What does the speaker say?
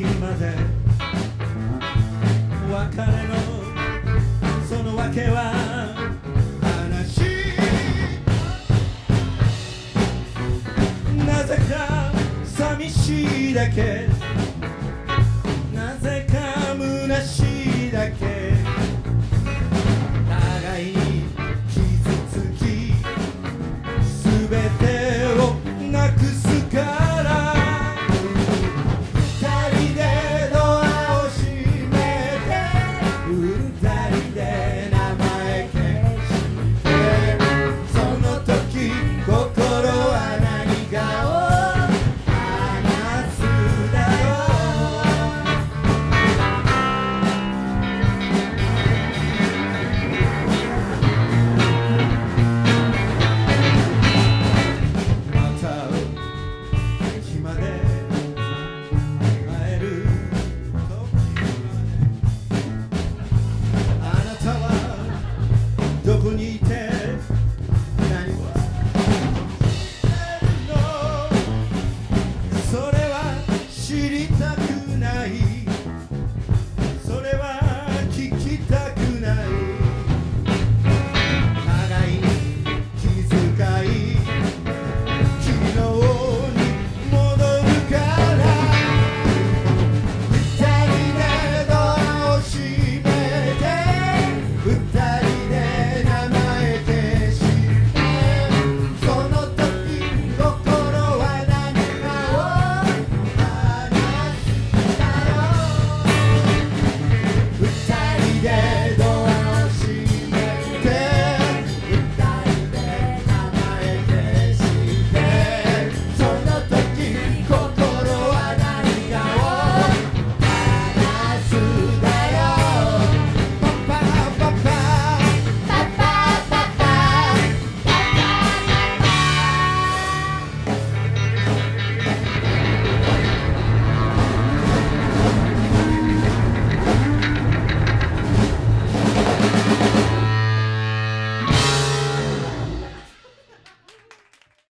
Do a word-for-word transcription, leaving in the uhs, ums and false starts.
まで別れのその訳は話、なぜか寂しいだけ。